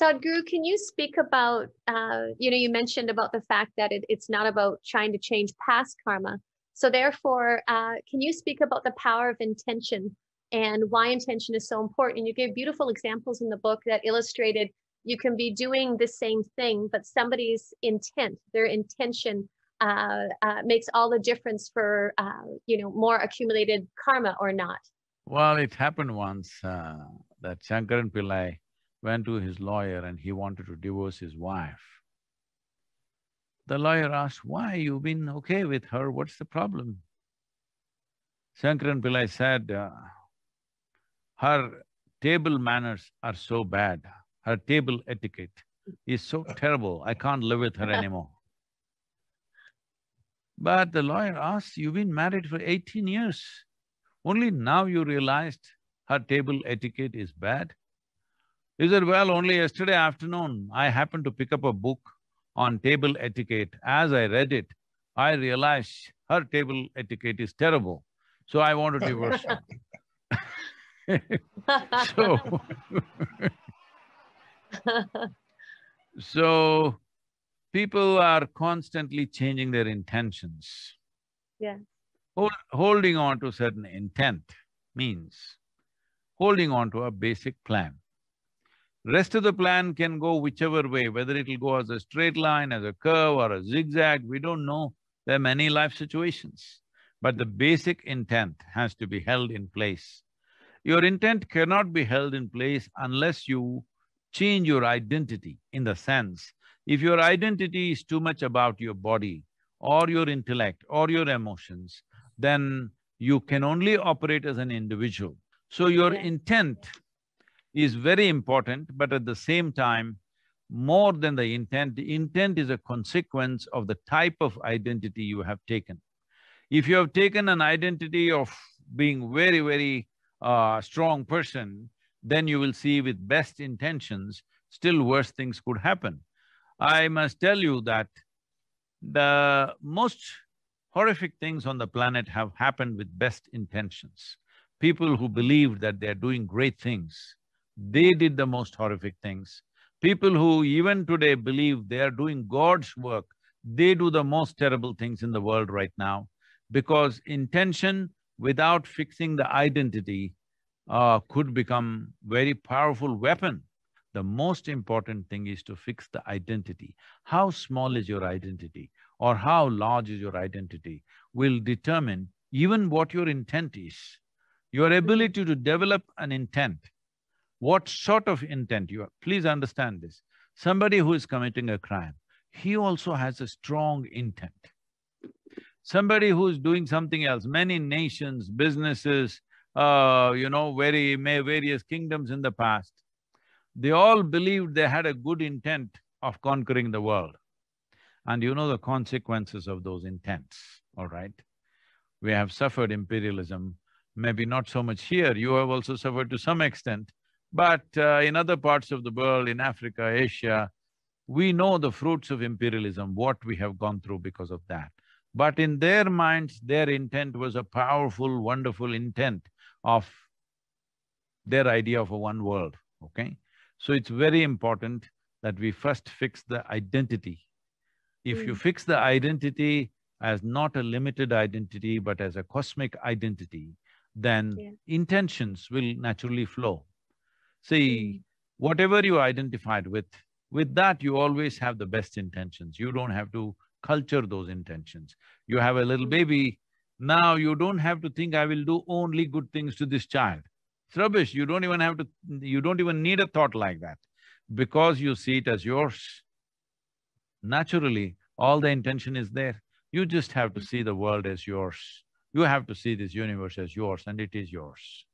Sadhguru, can you speak about, you mentioned about the fact that it's not about trying to change past karma. So therefore, can you speak about the power of intention and why intention is so important? You gave beautiful examples in the book that illustrated you can be doing the same thing, but somebody's intent, their intention makes all the difference for, more accumulated karma or not. Well, it happened once that Shankaran Pillai went to his lawyer and he wanted to divorce his wife. The lawyer asked, why you've been okay with her, what's the problem? Shankaran Pillai said, her table manners are so bad, her table etiquette is so terrible, I can't live with her anymore. But the lawyer asked, you've been married for 18 years, only now you realized her table etiquette is bad? He said, well, only yesterday afternoon, I happened to pick up a book on table etiquette. As I read it, I realized her table etiquette is terrible, so I want to divorce her. So people are constantly changing their intentions. Yeah. Holding on to certain intent means holding on to a basic plan. Rest of the plan can go whichever way, whether it'll go as a straight line, as a curve or a zigzag, we don't know. There are many life situations. But the basic intent has to be held in place. Your intent cannot be held in place unless you change your identity, in the sense, if your identity is too much about your body or your intellect or your emotions, then you can only operate as an individual. So your intent is very important, but at the same time, more than the intent is a consequence of the type of identity you have taken. If you have taken an identity of being very, very strong person, then you will see with best intentions, still worse things could happen. I must tell you that the most horrific things on the planet have happened with best intentions. People who believed that they're doing great things, they did the most horrific things. People who even today believe they are doing God's work, they do the most terrible things in the world right now, because intention without fixing the identity could become very powerful weapon. The most important thing is to fix the identity. How small is your identity or how large is your identity will determine even what your intent is. Your ability to develop an intent, what sort of intent you have. Please understand this. Somebody who is committing a crime, he also has a strong intent. Somebody who is doing something else, many nations, businesses, various kingdoms in the past, they all believed they had a good intent of conquering the world. And you know the consequences of those intents, all right? We have suffered imperialism, maybe not so much here, you have also suffered to some extent, but in other parts of the world, in Africa, Asia, we know the fruits of imperialism, what we have gone through because of that. But in their minds, their intent was a powerful, wonderful intent of their idea of a one world, okay? So it's very important that we first fix the identity. If you fix the identity as not a limited identity, but as a cosmic identity, then intentions will naturally flow. See, whatever you identified with that you always have the best intentions. You don't have to culture those intentions. You have a little baby, now you don't have to think, I will do only good things to this child. It's rubbish, you don't even have to… you don't even need a thought like that, because you see it as yours. Naturally, all the intention is there. You just have to see the world as yours. You have to see this universe as yours, and it is yours.